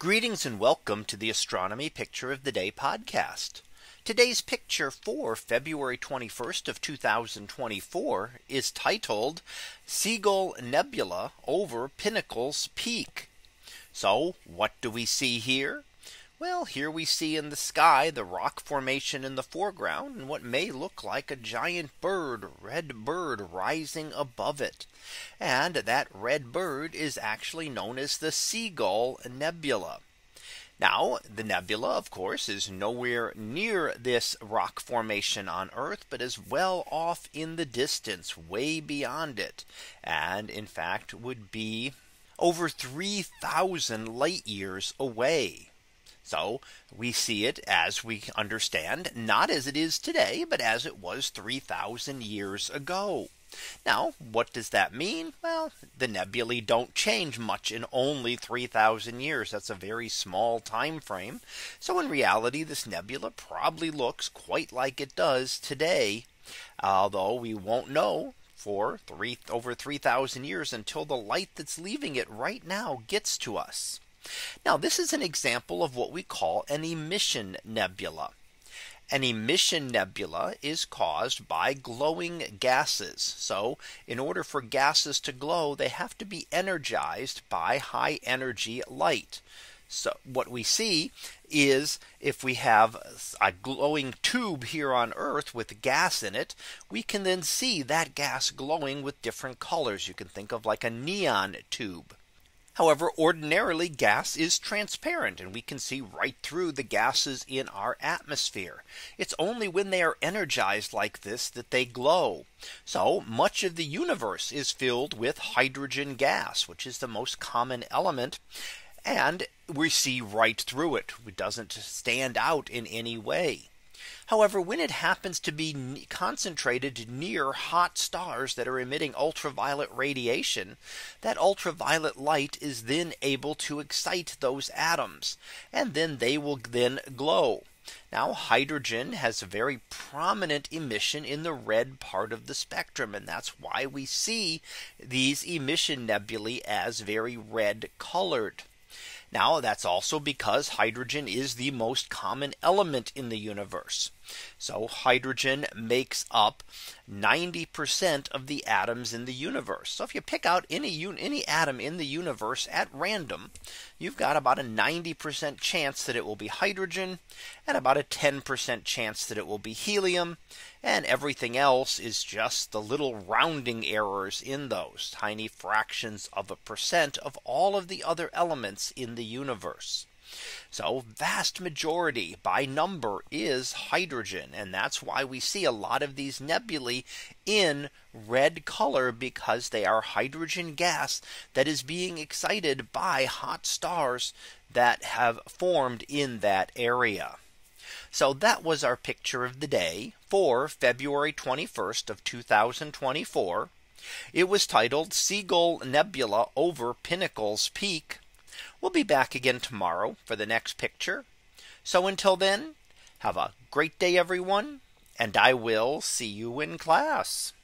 Greetings and welcome to the Astronomy Picture of the Day podcast. Today's picture for February 21st of 2024 is titled Seagull Nebula over Pinnacles Peak. So what do we see here? Well, here we see in the sky the rock formation in the foreground and what may look like a giant bird, red bird, rising above it. And that red bird is actually known as the Seagull Nebula. Now, the nebula, of course, is nowhere near this rock formation on Earth, but is well off in the distance, way beyond it, and in fact would be over 3,000 light years away. So we see it, as we understand, not as it is today, but as it was 3,000 years ago. Now, what does that mean? Well, the nebulae don't change much in only 3,000 years. That's a very small time frame. So in reality, this nebula probably looks quite like it does today, although we won't know for over 3,000 years until the light that's leaving it right now gets to us. Now, this is an example of what we call an emission nebula. An emission nebula is caused by glowing gases. So in order for gases to glow, they have to be energized by high energy light. So what we see is if we have a glowing tube here on Earth with gas in it, we can then see that gas glowing with different colors. You can think of like a neon tube. However, ordinarily gas is transparent and we can see right through the gases in our atmosphere. It's only when they are energized like this that they glow. So much of the universe is filled with hydrogen gas, which is the most common element, and we see right through it. It doesn't stand out in any way. However, when it happens to be concentrated near hot stars that are emitting ultraviolet radiation, that ultraviolet light is then able to excite those atoms, and then they will then glow. Now, hydrogen has a very prominent emission in the red part of the spectrum, and that's why we see these emission nebulae as very red colored. Now, that's also because hydrogen is the most common element in the universe. So hydrogen makes up 90% of the atoms in the universe. So if you pick out any atom in the universe at random, you've got about a 90% chance that it will be hydrogen, and about a 10% chance that it will be helium, and everything else is just the little rounding errors in those tiny fractions of a percent of all of the other elements in the universe. So vast majority by number is hydrogen, and that's why we see a lot of these nebulae in red color, because they are hydrogen gas that is being excited by hot stars that have formed in that area. So that was our picture of the day for February 21st of 2024. It was titled Seagull Nebula over Pinnacles Peak. We'll be back again tomorrow for the next picture. So until then, have a great day, everyone, and I will see you in class.